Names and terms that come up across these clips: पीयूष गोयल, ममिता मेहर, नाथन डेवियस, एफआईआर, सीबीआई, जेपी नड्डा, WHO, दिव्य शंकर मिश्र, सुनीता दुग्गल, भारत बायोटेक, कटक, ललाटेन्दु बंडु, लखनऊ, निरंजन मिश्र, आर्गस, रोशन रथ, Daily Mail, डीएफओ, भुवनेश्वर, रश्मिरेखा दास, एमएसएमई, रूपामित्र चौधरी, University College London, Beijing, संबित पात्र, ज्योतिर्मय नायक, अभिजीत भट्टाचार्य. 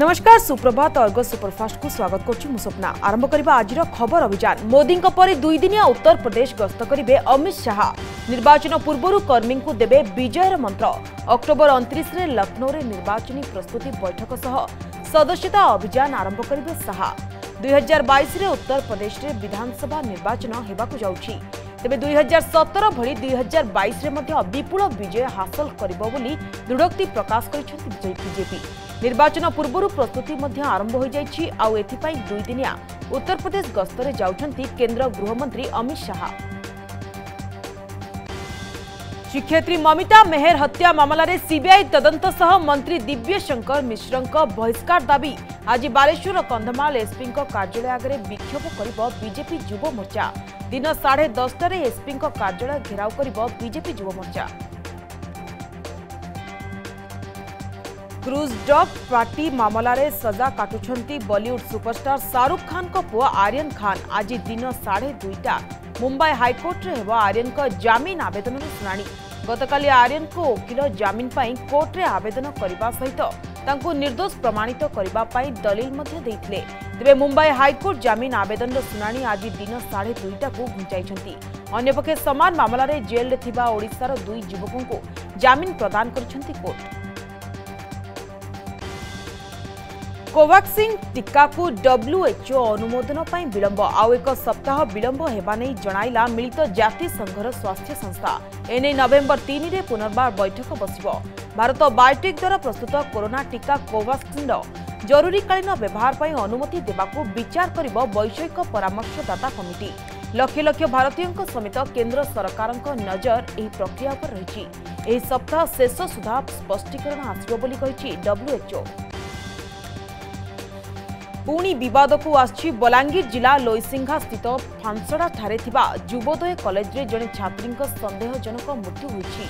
नमस्कार सुप्रभात आर्गस superfast को स्वागत करुँ स्वप्ना। आरंभ करबा आज खबर अभियान। मोदी पर दुई दिनिया उत्तर प्रदेश गस्त करेंगे अमित शाह। निर्वाचन पूर्व कर्मी को देवे विजयर मंत्र। अक्टोबर 29 में लखनऊ में निर्वाचन प्रस्तुति बैठक सह सदस्यता अभियान आरंभ करेंगे शाह। 2022 में उत्तर प्रदेश में विधानसभा निर्वाचन होबाकु जाउछि। तेबे 2017 भली 2022 में मध्य विपुल विजय हासिल करिबो बोली दृढ़ोक्ति प्रकाश करिसें बीजेपी। निर्वाचन पूर्व प्रस्तुति मध्य आरंभ हो जाइछि। आउ एथिपाई दुई दिनिया उत्तर प्रदेश गस्तरे जाउछन्ती केंद्र गृहमंत्री अमित शाह। शिक्षयित्री ममिता मेहर हत्या मामला रे सीबीआई तदंत सह मंत्री दिव्यशंकर मिश्रंक बहिष्कार दाबी। आज बालेश्वर कंधमाल एसपी कार्यालय आगे विक्षोभ करिबो बीजेपी युवा मोर्चा। दिन 10:30 एसपी कार्यालय घेराव करिबो BJP Yuva Morcha. Cruise dog party मामला रे सजा काटुछंती बॉलीवुड सुपरस्टार शाहरुख खान को पुआ आर्यन खान। आज दिन 2:30 मुंबई हाईकोर्ट रे हेबो आर्यन को जामीन आवेदन रे सुनानी। गतकाली आर्यन को वकील जामीन पाई कोर्ट रे आवेदन करबा सहित तांको निर्दोष प्रमाणित करबा पाई दलील मध्य देथिले। तेबे मुंबई हाईकोर्ट जामीन आवेदन रो सुनानी आज दिन 2:30 को घुंचाइछंती। अन्यपक्षे समान मामला रे जेल रे थिबा ओडिशार दुई युवकों को जामीन प्रदान करछंती कोर्ट। कोवाक्सिन टीका को WHO अनुमोदन पाई विलंब। आउ एक सप्ताह विलंब हेबा नै जणाइला मिलित जाति संघर स्वास्थ्य संस्था। एने नवेम्बर 3 रे पुनर्बार बैठक बसिबो। भारत बायोटेक द्वारा प्रस्तुत कोरोना टीका कोवाक्सिन जरूरीकालीन व्यवहार पर अनुमति देवाकू विचार करिब वैश्विक परामर्शदाता कमिटी। लक्ष लक्ष भारतीयों समेत केन्द्र सरकार नजर यह प्रक्रिया पर रही। सप्ताह शेष सुधा स्पष्टीकरण आसो WHO। पुणी विवाद को आसछि। बलांगीर जिला लोईसिंघा स्थित फांसड़ा ठारे थिबा जुबोदय कॉलेज रे जने छात्री संदेहजनक मृत्यु होइछि।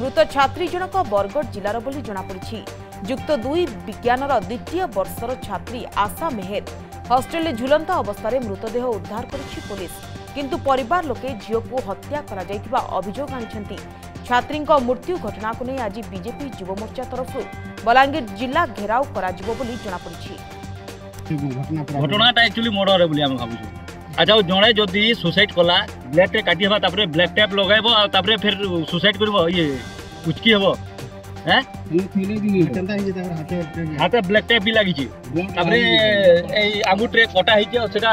मृत छात्री जनक बरगढ़ जिलार बोली जणापड़ी। जुक्त 2 विज्ञानर द्वितीय वर्षर छात्री आशा मेहर हॉस्टल झुलंता अवस्था में मृतदेह उद्धार करिछि पुलिस। किंतु परिवार लोके झियो को हत्या करा जायतिबा अभियोग आनिछंती। छात्री मृत्यु घटना को नहीं आज बीजेपी युवा मोर्चा तरफ बलांगीर जिला घेराव कराजिबो बोली जणापड़ी। घटनाटा एक्चुअली मर्डर बोली हम भाबुछु। अच्छा जड़े जदि सुसाइड कला ब्लैक टे काटी हेबा तापरे ब्लैक टैप लगाइबो आ तापरे फिर सुसाइड करबो ये उचकी हेबो हैं ये फीले दिनी केनता हे जे हाथे ब्लैक टैप भी लागिची तापरे ए आंगुठरे कटा हे जे सेटा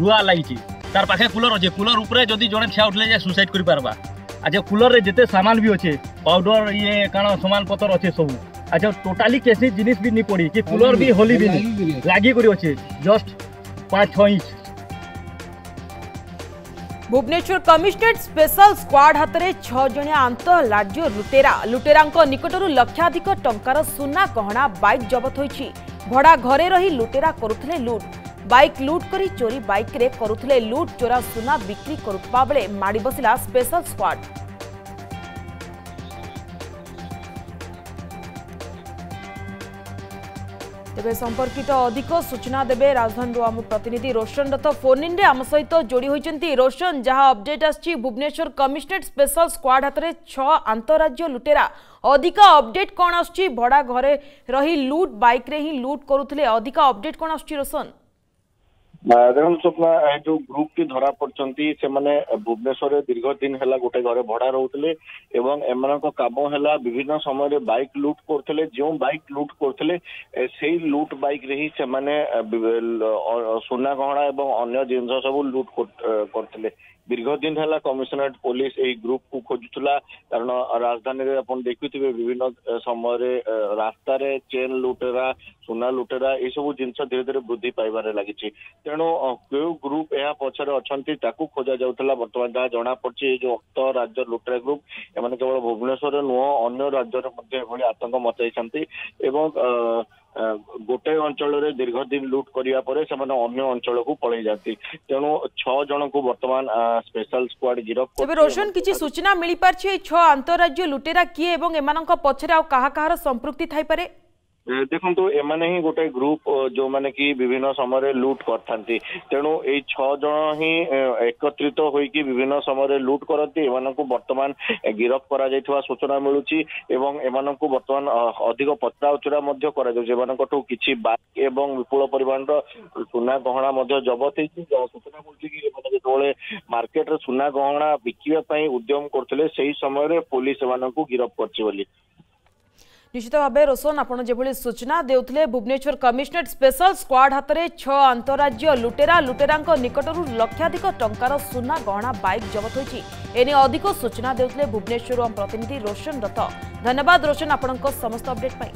रुआ लागिची तार पाखे कूलर होजे। कूलर ऊपर जदि जड़े छा उठले जे सुसाइड करि पारबा। अच्छा कूलर रे जते सामान भी होचे पाउडर ये काणो सामान पतर होचे सब। अच्छा टोटली केसी जिनिस भी नि पड़ी कि कूलर भी होली भी लागी करी होचे just 5-6 inch. भुवनेश्वर commissionerate special squad हातरे 6 जणिया आंतरराज्य लुटेरा। लुटेरांको निकटरू लक्षाधिक टंकार सुना गहना बाइक जबत होईछि। भड़ा घरे रही लुटेरा करुथले लूट। बाइक लूट करी चोरी बाइक रे करुथले लूट। चोरा सुना बिक्री करुथबा बेले माड़ी बसिला स्पेशल स्क्वाड। तेज संपर्कित अधिक सूचना देवे राजधानी आम प्रतिनिधि रोशन रथ फोन इन आम सहित जोड़ी होती। रोशन जहां अपडेट आसी भुवनेश्वर कमिशनरेट स्पेशल स्क्वाड हाथ में 6 अंतरराज्य लुटेरा। अधिक अपडेट कौन आसी? भड़ा घरे रही लूट बाइक रे ही लूट करुले। अधिक अपडेट कौन आसी रोशन? देखो स्वप्ना जो ग्रुप की धरा पड़ती से भुवनेश्वर में दीर्घ दिन है गोटे घर भड़ा रोते एवं एम कम है विभिन्न समय बाइक लूट करते। जो बाइक लूट करते से लूट बाइक रे ही से सुना गहना एवं अन्य जिन सब लूट करते। दीर्घ दिन है कमिशनरेट पुलिस यही ग्रुप को खोजुला कारण राजधानी आप देखुए विभिन्न समय रास्तार चेन लुटेरा सुना लुटेरा ये सब जिन धीरे धीरे वृद्धि पाइबार लगी। तेणु क्यों ग्रुप यह पचर अच्छा खोजा जाता बर्तमान जहाँ जनापड़ी जो अक्त राज्य लुटेरा ग्रुप एम केवल भुवनेश्वर नुह अन्य राज्य आतंक मचाई गोटे अंचल दीर्घ दिन लुट करने से अन्य अंचल को पलि जाती। तेणु 6 जन को बर्तमान स्पेशल स्क्वाड गिरफ्त। रोशन किसी सूचना मिल पार्टी 6 अंतरराज्य लुटेरा किए एवं पचर कहा संपृक्ति थाई पारे? देखो एमाने ही गोटे ग्रुप जो माने कि विभिन्न समय लुट करथांती तेणु एई 6 जन ही एकत्रित होईकी विभिन्न समय लुट करती एमाननकु वर्तमान गिरफ करा जायथवा सूचना मिलुची एवं एमाननकु वर्तमान अधिक पत्रा उचरा मध्य करा जाय जेमाननकटु किछि बाइक एवं विपुल परिमाणर सोना गहना मध्य जब्त हेकी सूचना मिलुची कि एमाने जेतोळे मार्केट रे सोना गहना बिकिबा पई उद्यम करथले सेही समय रे पुलिस एमाननकु गिरफ करछि बोली निश्चित भाव रोशन आपड़ जो सूचना देते भुवनेश्वर कमिशनरेट स्पेशल स्क्वाड हाथ में 6 अंतरराज्य लुटेरा लुटेरा निकटर लक्षाधिक टंकार सुना गहना बाइक जबत होती एने अधिक सूचना देते भुवनेश्वर प्रतिनिधि रोशन दत्त धन्यवाद रोशन आपण समस्त अपडेट पर।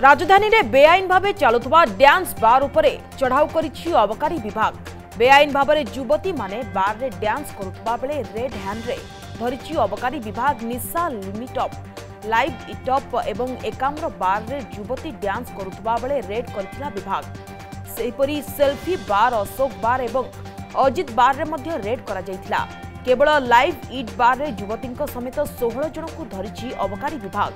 राजधानी रे बेआईन भावे चलुवा डांस बार उपरे चढ़ाऊ करिछि अबकारी विभाग। बेआईन भाव में युवती माने बार रे डांस करुवा बेले रेड हैंड रे धरिछि अबकारी विभाग निशा लिमिटअप लाइव इटअप एवं एकाम्र बार रे युवती डांस करुवा बेले रेड करथिला विभाग। सेहिपरि सेल्फी बार अशोक बार एवं अजित बार रे मध्य रेड करा जायथिला। केवल लाइव इट बार रे युवती समेत 16 जन को धरिछि अबकारी विभाग।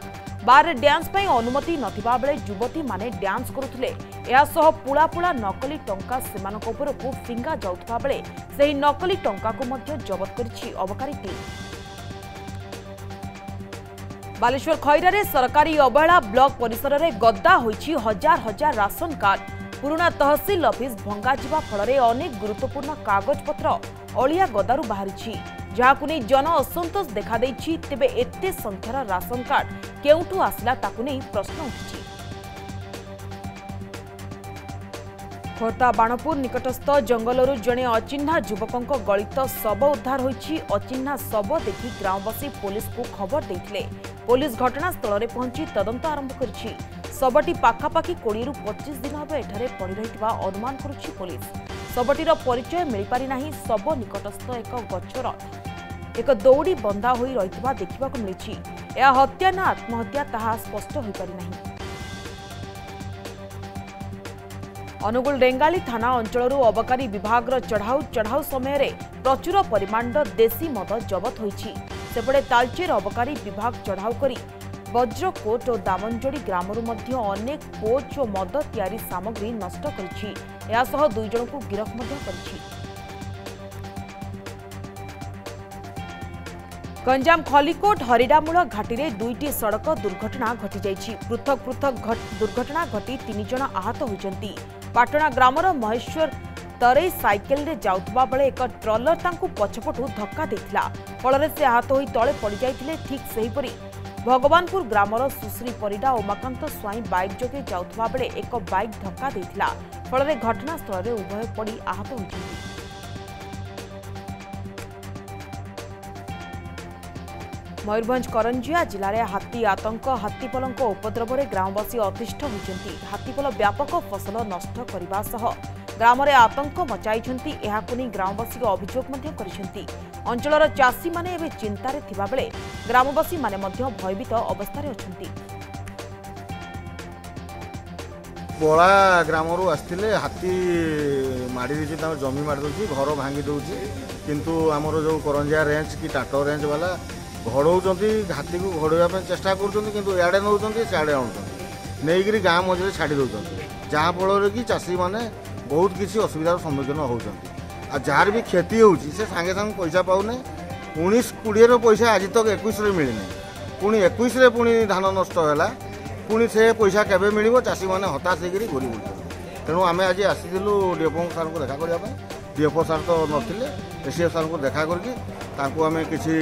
बार रे डांस पर अनुमति नथिबा बेले युवती माने डांस करुथले यासह पुला पुला नकली टंका सेमानक उपरको फिंगा जाउथबा बेले सेही नकली टंका को मध्य जब्त करिछि अबकारी टीम। बालेश्वर खैरा रे सरकारी अवहेला ब्लॉक परिसर रे गद्दा होइछि हजार हजार राशन कार्ड। पुराना तहसील ऑफिस भंगा जिबा फल अनेक गुरुत्वपूर्ण कागज पत्र अलिया गदारू बाहरिछि जहां नहीं जन असंतोष देखा देखाई तेबे एते संख्यार राशन कार्ड केउठू आसला ताकु नहीं प्रश्न उठिछि। खोर्धा बाणपुर निकटस्थ जंगलरु जने अचिन्हा युवकंक गळित शव उद्धार होइछि। अचिन्हा शव देखि ग्रामवासी पुलिस को खबर देथिले। पुलिस घटनास्थल रे पहुंची तदंत आरंभ करिछि। शवटी पाखापाखि 20 रु 25 दिन होबे एठारे पड़ी रहितबा अनुमान करुछि पुलिस। शवटीर परिचय मिल पारि नाही। शव निकटस्थ एक गछर एक दौड़ी बंधा होई रहितबा देखिबाकु मिलिछि। या हत्या ना आत्महत्या ताहा स्पष्ट होई पारि नाही। अनुगुल रेंगाली थाना अंचल अबकारी विभाग चढ़ाऊ चढ़ाऊ समय प्रचुर परिमाण देशी मद जबत होईछि। सेपटे तालचेर अबकारी विभाग चढ़ाऊ करी वज्रकोट और दामनजोड़ी ग्रामरू मध्य अनेक कोच और मद तैयारी सामग्री नष्ट करिछि। यासह 2 जन को गिरफ मध्य करिछि। गंजाम खलिकोट हरिडामूल घाटी में 2टी सड़क दुर्घटना घटी जाइछि। पृथक पृथक दुर्घटना घटी 3 जन आहत होइछन्ति। पाटणा ग्रामर महेश्वर तरै साइकेल रे जाउतबा बेले एक ट्रॉलर तांकु पछपटू धक्का देथिला। फल से आहत होई तळे पड़ी जाइथिले। ठीक सेहिपरि भगवानपुर ग्रामर सुश्री परिडा उमाकांत स्वाई बाइक जोगे जाउतबा बेले एक बाइक धक्का देथिला। फल से घटनास्थल रे उभय पड़ी आहत होइछन्ति। मयूरभंज करंजिया जिले में हाथी आतंक हाथीपलों उपद्रव में ग्रामवासी अतिष्ठ होती। हाथीपल व्यापक फसल नष्ट करने सह ग्राम में आतंक मचाई ग्रामवासी अभियोग कर अंचल चाषी मैंने चिंतार थे ग्रामवासी भयभीत अवस्था अच्छा। बड़ा ग्राम रू आसते हाथी माड़ी देती जमी मार दौर घर भांगी दौर किंतु आमर जो करंजिया रेंज कि टाटो रेंज वाला घड़ौंट हाथी को घड़ाई चेषा करें नौ सियाड़े आईकि गाँ मझे छाड़ दौरान जहाँफल कि चाषी मैंने बहुत किसी असुविधार सम्मुखीन होती जार भी क्षति हो सांगे सांगे पैसा पाने 19-20 पैसा आज तक 21 मिलना पुणी 21 पुणी धान नष्ट पुणी से पैसा केवे मिल चाषी मैंने हताश होकर घूरी बुले तेणु आम आज आसीलु डीएफओ सार को देखा करने डीएफओ सार तो नथिले एसीओ सार को देखा करके किसी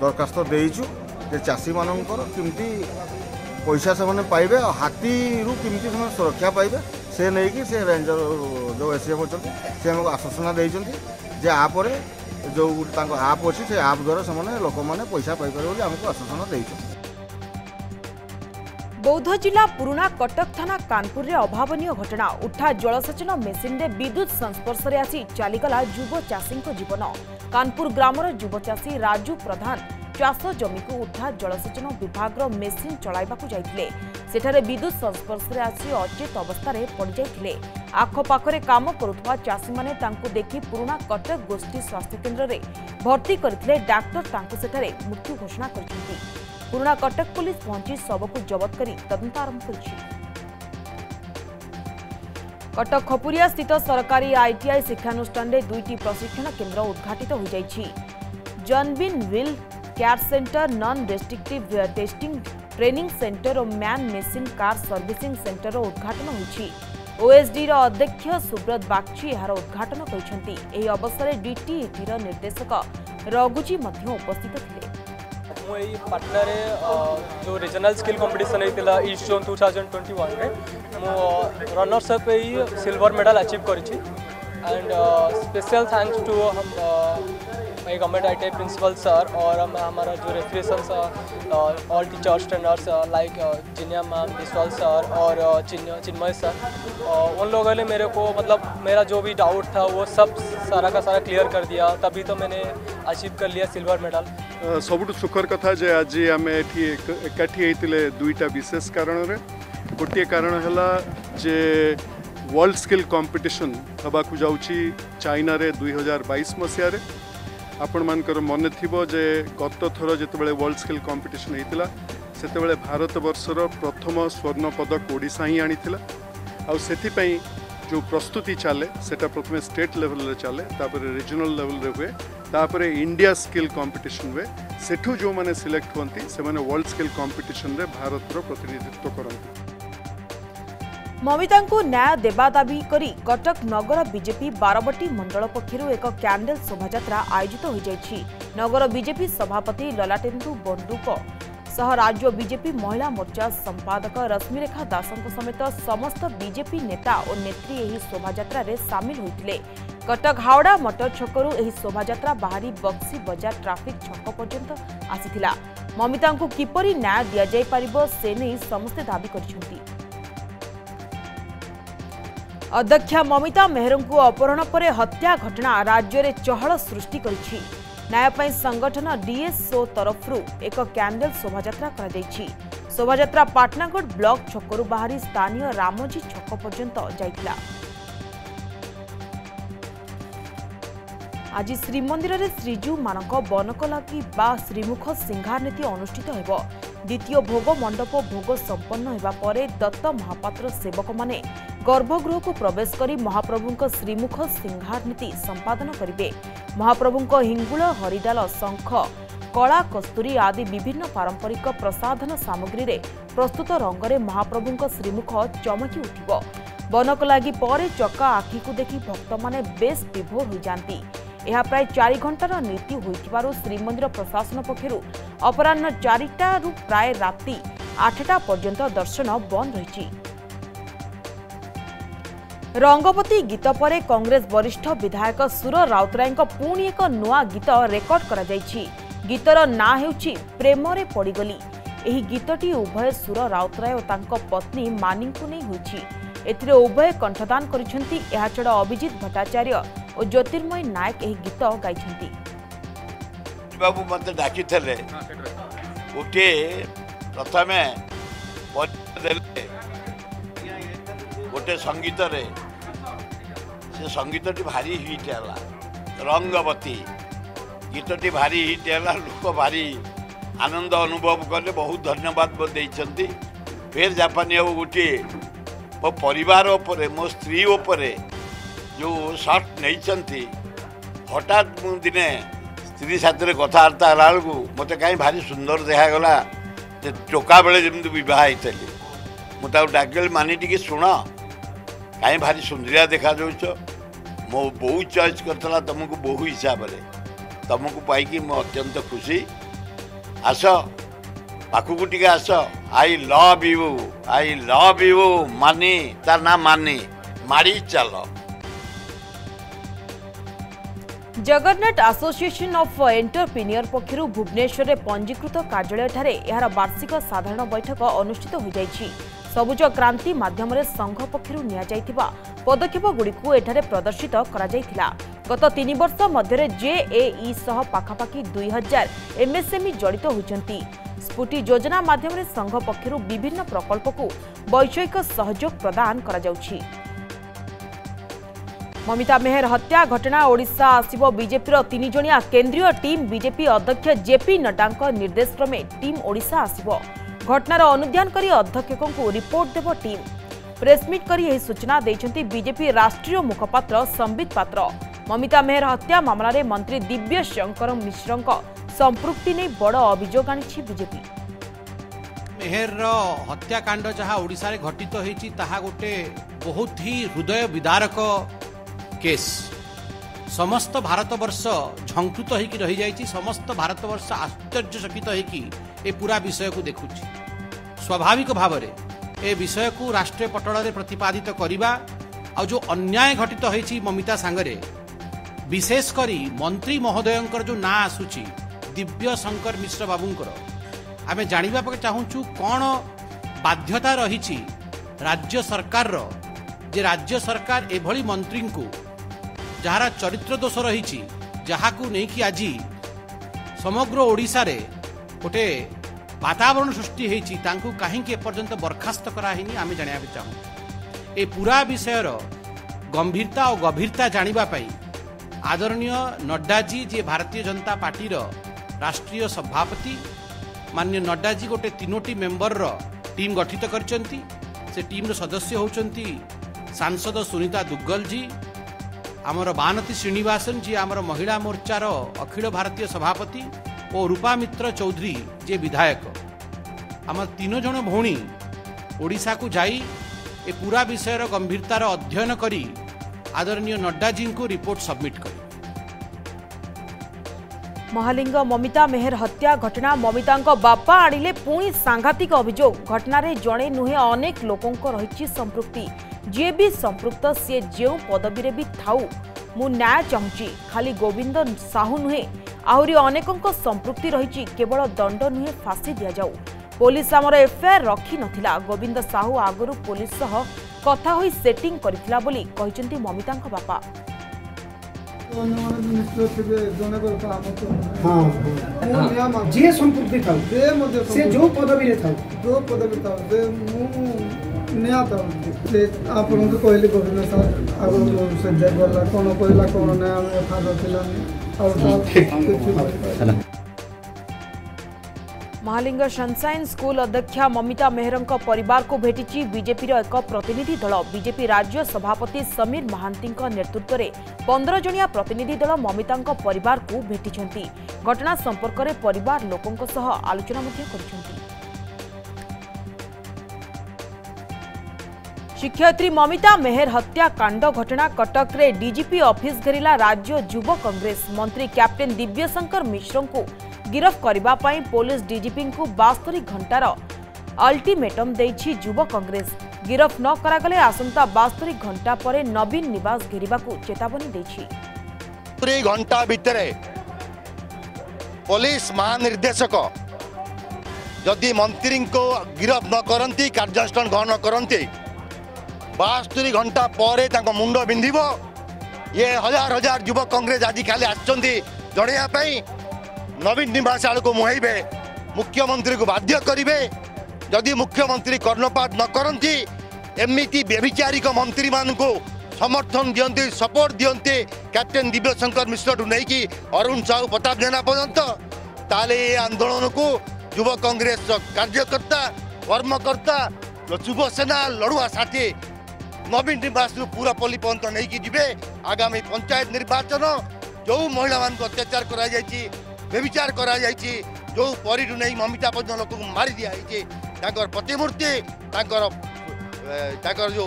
दरखास्त देचु चाषी मान कि पैसा से मैंने पाइबे हाथी रु किमती सुरक्षा पाइबे से नहीं कि से रेंजर जो एसीएफ होचंती से हमको आश्वासना देचंती जे आपर जो तांको आप अछि से आप द्वारा से माने लोक माने पैसा पाइ पारे बोली हमको आश्वासना देचंती। बौद्ध जिला पुराणा कटक थाना कानपुर रे अभावनीय घटना। उठा जलसेचन मेसीन रे विद्युत संस्पर्श रे आसी चालीगला युव चाषी जीवन। कानपुर ग्रामर युवचाषी राजू प्रधान चाष जमी को उद्धार जलसेचन विभाग मेसीन चलाइबाकु जाइतिले। सेठारे विद्युत संस्पर्श आसी अचेत अवस्था पड़ जाइतिले। आखपाखरे काम करुवा चाषी माने तांकु देखि पुराणा कटक गोष्ठी स्वास्थ्य केन्द्र रे भर्ती करथिले। डाक्टर तांकु सेठारे मृत्यु घोषणा करथिले। पुराणा कटक पुलिस पहुंची शव को जबत करी तदंत आरंभ करछि। कटक खपुरिया स्थित सरकारी आईटीआई शिक्षानुष्ठान में दुईटी प्रशिक्षण केन्द्र उद्घाटित हो जाइछि। जनबिन विल care centre, non restrictive testing training centre और man machine car servicing centre उद्घाटन होइछि। ओएसडी अध्यक्ष सुब्रत बागची यार उद्घाटन करिसेंति। एही अवसर में डीटीईटी निर्देशक रघुजी उपस्थित थिले। मुई पाटना रे जो रीजनल स्किल कंपटीशन होता ईस्ट जोन 2021 में मु runners up silver medal achieve करी छी। एंड स्पेशल थैंक्स टू हम my government ITI principal sir और हमारा जो reference all teachers trainers like Jinia ma'am, Vishal sir और चिन्मय सर, उन लोगों ने मेरे को मतलब मेरा जो भी डाउट था वो सब सारा का सारा क्लियर कर दिया। तभी तो मैंने अचीव कर लिया सिल्वर मेडल। सबुठ सुखर कथा जे आज आम एकाठी दुईटा विशेष कारण रे गोटे कारण है जे वर्ल्ड स्किल कंपटीशन हवा जाऊँगी चाइना रे 2022 मसीह। आपण मानकर मन थीबो जे गत थर जिते वर्ल्ड स्किल कंपटीशन होता से भारत वर्षर प्रथम स्वर्ण पदक ओडिशा ही आनी। जो प्रस्तुति चले सेटा प्रथमे स्टेट लेवल चले, तापर रीजनल लेवल हुए, तापर इंडिया स्किल कंपटीशन हुए। सेठू जो माने सिलेक्ट होती से माने वर्ल्ड स्किल कंपटीशन रे भारत रो प्रतिनिधित्व करती। ममितांकु न्याय देवा दाबी करी कटक नगर बीजेपी बारबटी मंडल पक्षर एक क्यांडेल शोभायात्रा आयोजित हो जाइछि। नगर बीजेपी सभापति ललाटेन्दु बंडुक सह राज्य बीजेपी महिला मोर्चा संपादक रश्मिरेखा दासंक समेत समस्त बीजेपी नेता और नेत्री एही शोभायात्रा रे शामिल होइतिले। कटक हावड़ा मटर छकरू एही शोभायात्रा बाहरी बक्सी बजार ट्राफिक छक पर्यंत आसीथिला। ममितांकु किपरि न्याय दिया जाय पारिबो से नै समस्ते दाबी करिसथि। अध्यक्षा ममिता मेहरंकु अपहरण पर हत्या घटना राज्य रे चहल सृष्टि करिछि। न्यायपाई संगठन डीएसओ तरफरू एक क्यांडेल शोभायात्रा कराई। शोभायात्रा पाटनागढ़ ब्लॉक छकरू बाहरी स्थानीय रामोजी छक पर्यंत जाइतिला। आज श्रीमंदिर रे श्रीजू मानक बनकलागी बा श्रीमुख सिंहार नीति अनुष्ठित हेबो। द्वितीय भोग मंडप भोग संपन्न हेबा परे दत्त महापात्र सेवक माने गर्भगृह को प्रवेश करी महाप्रभुंक श्रीमुख सिंहार नीति संपादन करिवे। महाप्रभुंक हिंगुल, हरिडाल, शंख, कला कस्तूरी आदि विभिन्न पारंपरिक प्रसाधन सामग्री रे प्रस्तुत रंगरे महाप्रभुंक श्रीमुख चमकी उठिबो। बनक लागि परे चका आखी को देखि भक्त माने बेस विभोर हो जांती। यह प्राय 4 घंटार नीति होइतिबारु श्रीमंदिर प्रशासन पक्षरु अपराह्न 4टा रु प्राय राति 8टा पर्यंत दर्शन बंद रहिछि। रंगपति गीत पर कांग्रेस वरिष्ठ विधायक सुर राउतराय पुणी एक नुआ गीत रेकर्ड करा जाइछि। गीतर ना हेउछि प्रेमरे पड़ीगली। एही गीतटी उभय सुर राउतराय और तांको पत्नी मानी को नै होइछि। एथिरे उभय कंठदान करिसेंति। एहा छडा अभिजीत भट्टाचार्य और ज्योतिर्मय नायक एही गीत गाइछेंति। बाबू मते डाकी थले ओके प्रथमे गोटे संगीत रे से संगीत भारी हिट है। रंगवती गीतटी भारी हिट है। लोक भारी आनंद अनुभव कले। बहुत धन्यवाद देते। फिर जापानी हो गोटे मो परिवार उपर मो स्त्री उपर जो शॉट नहीं हठात मु दिने स्त्री साथ कथबार्ता बेलू मत कहीं भारी सुंदर देखागला। चोका बेले जमी बहुत मुझे डाकल मानी टी शुण कहीं भारी सुंदरिया देखा जाऊच। मो बो चॉइस करता तुमको बहु हिसाब से तुमको पाई अत्यंत खुशी। आस पाखक टी आस। आई लव यू मानी तार ना मानी मारी चल। जगन्नाथ एसोसिएशन ऑफ एंटरप्रेन्योर पक्षर भुवनेश्वर में पंजीकृत कार्यालय ठारे यार वार्षिक साधारण बैठक अनुष्ठित हो जाइछि। सबुज क्रांति माध्यम संघ पक्षर निया पदक्षेप गुड़िकु एठारे प्रदर्शित करा जायथिला। गत 3 वर्ष मध्य जेएई सह पाखापाखी 2000 एमएसएमई जड़ित होती। स्फूर्ति योजना माध्यम संघ पक्षर विभिन्न प्रकल्प को वैषयिक सहयोग प्रदान करा जाउछि। ममिता मेहर हत्या घटना ओडिशा आसिबो बीजेपीर 3 जणिया केंद्रीय टीम बीजेपी अध्यक्ष जेपी नड्डा निर्देश क्रमे टीम ओडिशा आसिबो। घटनार अनुध्यान करी अध्यक्षको रिपोर्ट देव टीम। प्रेसमिट करी यही सूचना देइछन्ती बीजेपी राष्ट्रीय मुखपात्र संबित पात्र। ममिता मेहर हत्या मामलें में मंत्री दिव्य शंकर मिश्र संपृक्ति नहीं बड़ अभियोग आनी बीजेपी। मेहर हत्याकांड जहाँ ओडिशा रे घटित होईछि ताहा गोटे बहुत ही हृदय विदारक केस। समस्त भारतवर्ष झंकृत होईकि रही जाईछि। समस्त भारतवर्ष आश्चर्यचकित होईकि ए पूरा विषय को देखुछि। स्वाभाविक भाव में ए विषय को राष्ट्रीय पटल में प्रतिपादित करवा और जो अन्याय घटित होईछि ममिता सांगरे विशेषकर मंत्री महोदयंकर जो ना आसुछि दिव्य शंकर मिश्र बाबूंकर आमे जानिबा पके चाहूँचु कौन बाध्यता रही राज्य सरकार रो जे राज्य सरकार एभली मंत्री को जहार चरित्र दोष रही जहाकू नहीं आज समग्र ओडिशा रे गोटे वातावरण सृष्टि होती कहीं एपर्यंत बरखास्त कराइनी आम जानापी चाहूँ। ए पूरा विषयर गंभीरता और गभीरता जानापी आदरणीय नड्डाजी जी भारतीय जनता पार्टीर राष्ट्रीय सभापति माननीय नड्डाजी गोटे 3 मेम्बर टीम गठित करचंती। से टीम सदस्य होचंती सांसद सुनीता दुग्गल जी, आमर बानती श्रीनिवासन जी आमर महिला मोर्चार अखिल भारतीय सभापति और रूपामित्र चौधरी जे विधायक। आम 3 जन भौणी ओडिशा को जाई ए पूरा विषयर गंभीरतार अध्ययन करी आदरणीय नड्डा जी को रिपोर्ट सबमिट करी। महालिंग ममिता मेहर हत्या घटना ममिता बापा आड़िले पुणी सांघातिक अभियोग। घटन जड़े नुहे अनेक लोकों रही संपृक्ति। जी भी संपृक्त सी जो पदवीरे भी थाऊ मु न्याय चाहूँगी। खाली गोविंद साहू नुहे आहरी अनेकों संपृक्ति रही। केवल दंड नुहे फांसी दि जाऊ। पुलिस आमर एफआईआर रखी नथिला। गोविंद साहू आगुरी पुलिस सह कथा होई सेटिंग करथिला बोली कहिसेंती ममिता बापा। आपको कहली गोविंद साहब आगे सज्जा गला कौन कहला कौन ना फादर था। महालिंग सनसाइन स्कूल अध्यक्षा ममिता मेहरों परिवार को भेटी बीजेपी एक प्रतिनिधि दल। बीजेपी राज्य सभापति समीर महांती नेतृत्व में 15 जनिया प्रतिनिधि दल ममिता परिवार को भेटी घटना संपर्क में परिवार लोकों सह आलोचना कर। शिक्षयित्री ममिता मेहर हत्याकांड घटना कटक रे डीजीपी ऑफिस घेरिला राज्य युवा कांग्रेस। मंत्री कैप्टेन दिव्यशंकर मिश्र को गिरफ करबा पई पुलिस डीजीपी को 72 घंटार अल्टीमेटम देछि युवा कांग्रेस। गिरफ न करागले आसंता 72 घंटा परे नवीन निवास घेरिबा को चेतावनी देछि। 3 घंटा भितरे पुलिस महानिर्देशक जदि मंत्री को गिरफ न करंती कार्यानुष्ठान ग्रहण करंती 72 घंटा परे ताको मुंड बिंधिबो। ये हजार हजार युवा कांग्रेस आज खाली आछंती जड़ेया पई नवीन निवास आड़ को मुहैबे मुख्यमंत्री को बाध्य करेंगे। जदि मुख्यमंत्री कर्णपात न करती एमती व्यभिचारिक मंत्री मान को समर्थन दिंती सपोर्ट दिंती कैप्टेन दिव्यशंकर मिश्र ठू नहीं कि अरुण साहू प्रताप जेना पर्यंत ताले ये आंदोलन को युवा कांग्रेस कार्यकर्ता कर्मकर्ता युवसेना लड़ुआ साथी नवीन निवास पूरा पल्ली पर्यंत नहीं कि जीवे। आगामी पंचायत निर्वाचन जो महिला मान अत्याचार कर व्यभिचार करा जायछि जो परिडु नहीं ममिता पर्यंत लोक मारी दिया दिखाई प्रतिमूर्ति जो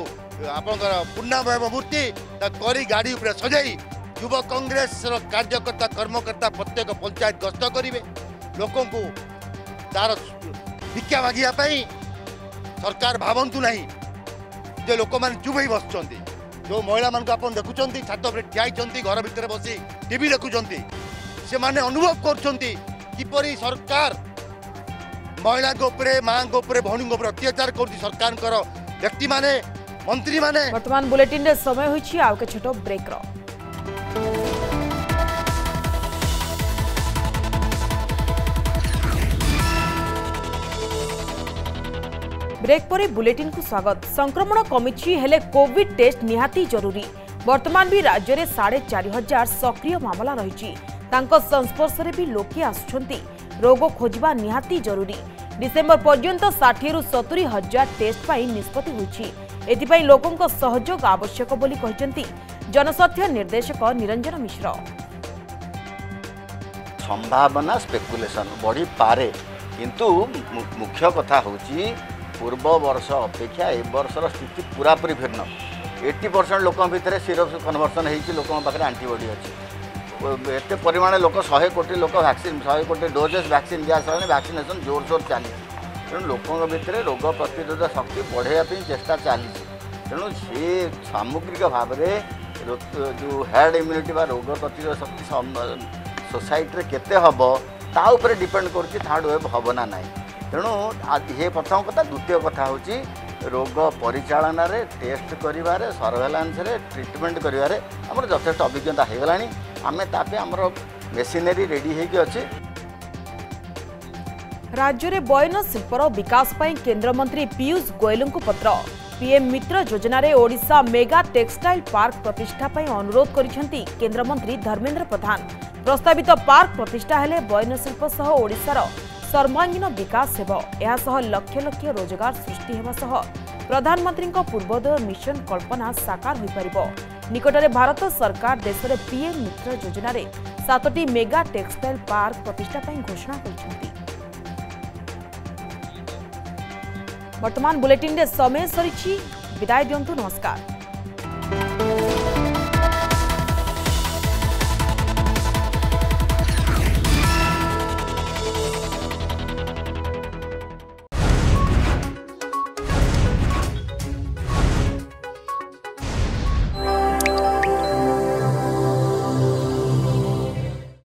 आप पूर्णावयव मूर्ति करी गाड़ी उपरे सजाई युवा कांग्रेस कार्यकर्ता कर्मकर्ता प्रत्येक पंचायत गस्त करेंगे। लोक तार भिक्षा मागियापाई सरकार भावतु ना जे लोक मैंने चुप ही बस जो महिला मान आप देखुं छात पर ठिया घर भितर बस टीवी देखुं से माने अनुभव कर सरकार महिला माँ भौणी अत्याचार कर सरकार व्यक्ति माने मंत्री माने। वर्तमान बुलेटिन रे समय होछि आउ के छोटो ब्रेक रो। ब्रेक परे बुलेटिन को स्वागत। संक्रमण कमिछि हेले कोविड टेस्ट निहाती जरूरी। वर्तमान भी राज्य में 4,500 सक्रिय मामला रही। संस्पर्श में भी लोके आसुछंती। रोग खोजवा निहाती जरूरी। डिसेंबर पर्यंत 60,000 से 70,000 टेस्ट पर निष्पत्ति होइछि। एथिपाई लोकंक सहयोग आवश्यक बोली कहचंती जनस्वास्थ्य निर्देशक निरंजन मिश्र। संभावना स्पेकुलेशन बढ़ी पारे किंतु मुख्य कथा होछि पूर्व वर्ष अपेक्षा ए वर्षर स्थिति पूरा पूरी भिन्न। 80% लोक भितर सीरम कन्वर्सन होइछि। लोक पाखे एंटीबॉडी अछि। एते परिमाण लोक 100 कोटी लोक वैक्सीन 100 कोटी डोजेस वैक्सीन दिया सर वैक्सीनेशन जोरशोर चली। तेणु लोकों भितर रोग प्रतिरोध शक्ति बढ़ाई चेष्टा चली। तेणु सी सामग्रिक भाव में जो हेड इम्यूनिटी रोग प्रतिरोध शक्ति सोसाइटी केते हम ताऊपर डिपेंड करड वेव हम ना ना। तेणु ये प्रथम कथा। द्वितीय कथा हूँ रोग परिचालन टेस्ट कर सर्वेलांस ट्रिटमेंट कर जथेष अभिज्ञता हो गला। आम आमर मेसीनेरी रेडी होगी। राज्य में बयन शिल्पर विकास पर केन्द्रमंत्री पीयूष गोयल को पत्र। पीएम मित्र योजना रे ओडिशा मेगा टेक्सटाइल पार्क प्रतिष्ठा पर अनुरोध करिसेंती केन्द्रमंत्री धर्मेन्द्र प्रधान। प्रस्तावित पार्क प्रतिष्ठा हेले बयन शिल्प सह ओडिशार सर्वांगीन विकास हेबो। एहा सह लक्ष लक्ष रोजगार सृष्टि हेबा सह प्रधानमंत्री पूर्वोदय मिशन कल्पना साकार हो पारिबो। निकटरे भारत सरकार देश में पीएम मित्र योजना रे 7टी मेगा टेक्सटाइल पार्क प्रतिष्ठा पर घोषणा करिसेंती। वर्तमान बुलेटिन रे समय सरीछि। विदाय दिंतु। नमस्कार।